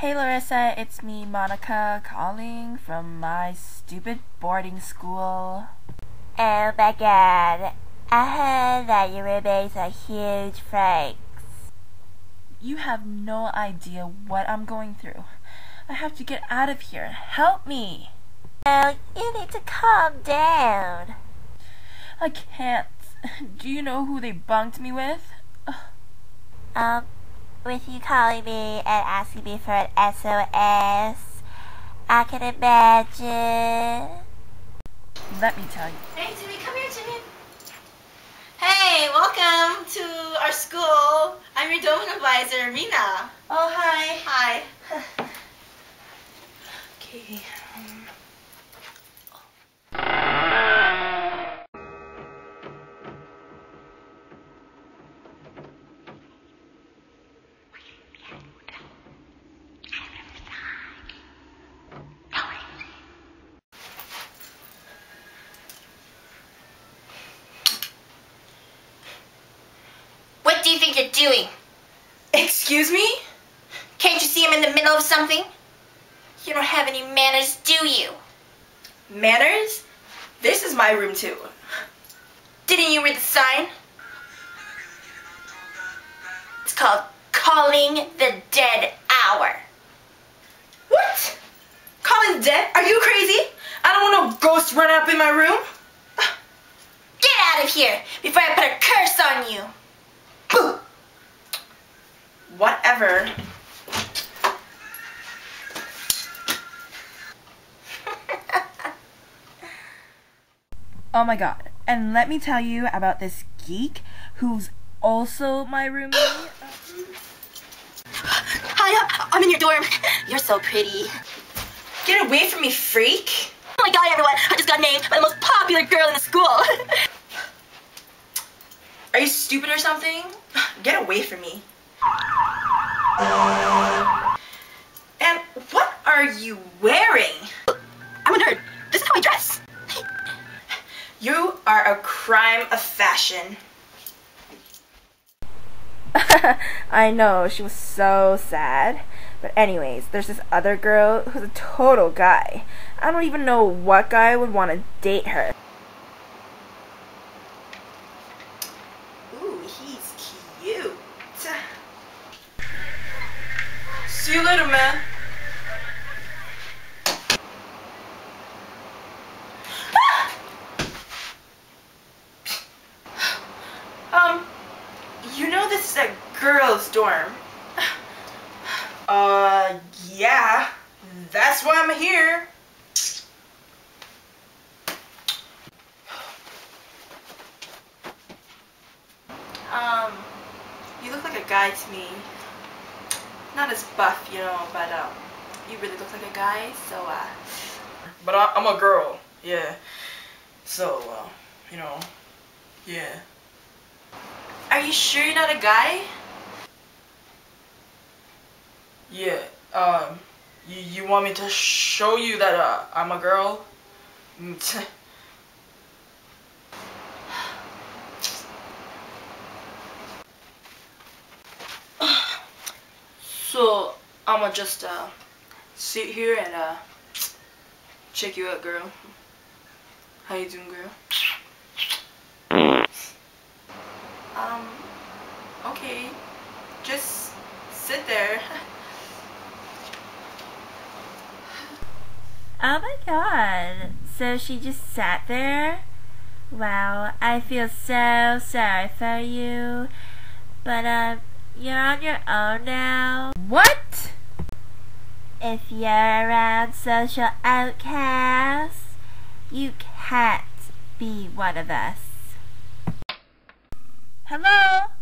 Hey Larissa, it's me, Monica, calling from my stupid boarding school. Oh my god, I heard that your roommates are huge freaks. You have no idea what I'm going through. I have to get out of here. Help me! Oh, you need to calm down. I can't. Do you know who they bunked me with? With you calling me and asking me for an SOS, I can imagine. Let me tell you. Hey, Jimmy, come here, Jimmy. Hey, welcome to our school. I'm your Domain Advisor, Mina. Oh, hi. Hi. Okay. What do you think you're doing? Excuse me? Can't you see I'm in the middle of something? You don't have any manners, do you? Manners? This is my room too. Didn't you read the sign? It's called Calling the Dead Hour. What? Calling the dead? Are you crazy? I don't want no ghosts running up in my room. Get out of here before I put a curse on you. Whatever. Oh my god. And let me tell you about this geek who's also my roommate. Hi, I'm in your dorm. You're so pretty. Get away from me, freak. Oh my god, everyone. I just got named by the most popular girl in the school. Are you stupid or something? Get away from me. And what are you wearing? I'm a nerd. This is how I dress. You are a crime of fashion. I know, she was so sad. But anyways, there's this other girl who's a total guy. I don't even know what guy would want to date her. Ooh, he's cute. See you later, man. You know this is a girl's dorm. Yeah. That's why I'm here. You look like a guy to me. Not as buff, you know, but you really look like a guy, so But I'm a girl, yeah. So you know, yeah. Are you sure you're not a guy? Yeah. You want me to show you that I'm a girl? So, I'ma just sit here and check you out, girl. How you doing, girl? Okay. Just sit there. Oh my god. So she just sat there? Wow, I feel so sorry for you. But you're on your own now. What? If you're around social outcasts, you can't be one of us. Hello?